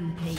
Rampage.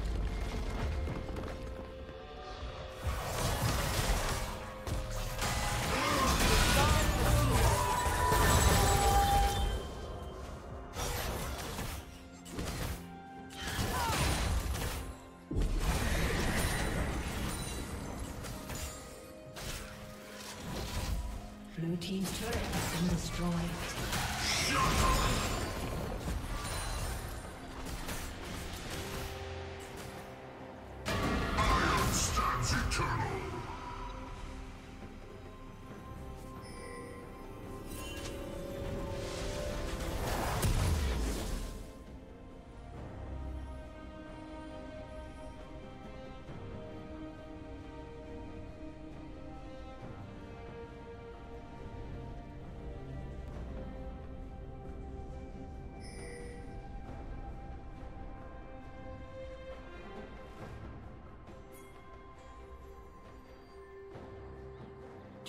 Blue team's turret has been destroyed.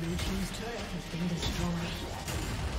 Blue team's turret has been destroyed.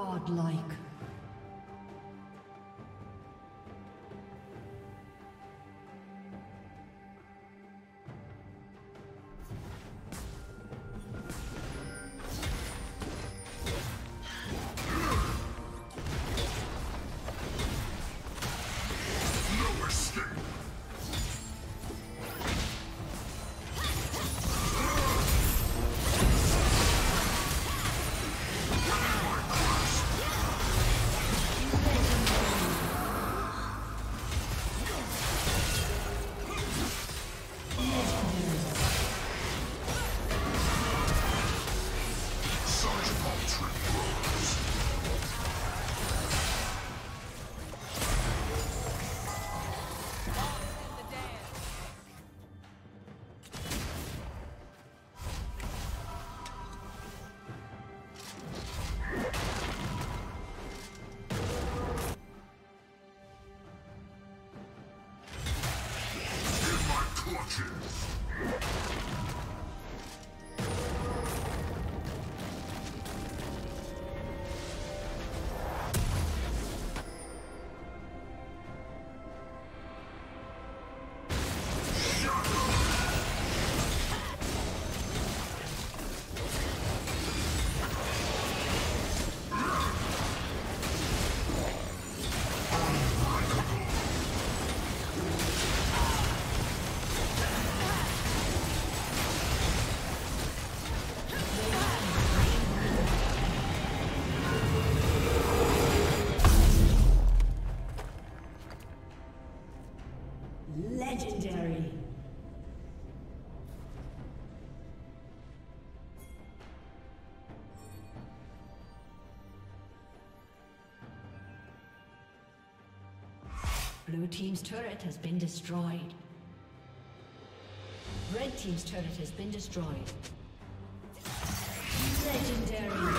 Godlike. Legendary. Blue team's turret has been destroyed. Red team's turret has been destroyed. Legendary.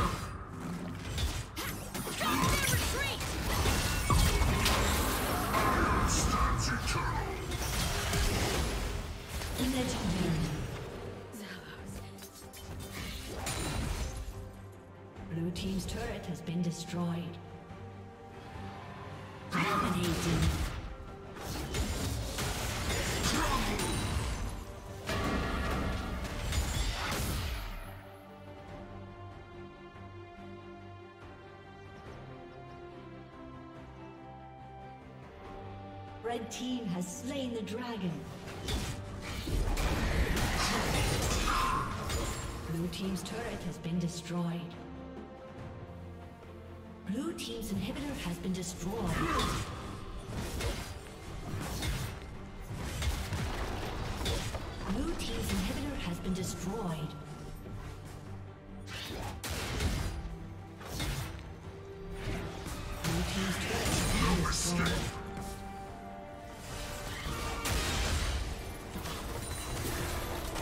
Blue team's turret has been destroyed. Dominating. Red team has slain the dragon. Blue team's turret has been destroyed. Blue team's inhibitor has been destroyed. Blue team's inhibitor has been destroyed. Blue team's turret has been destroyed.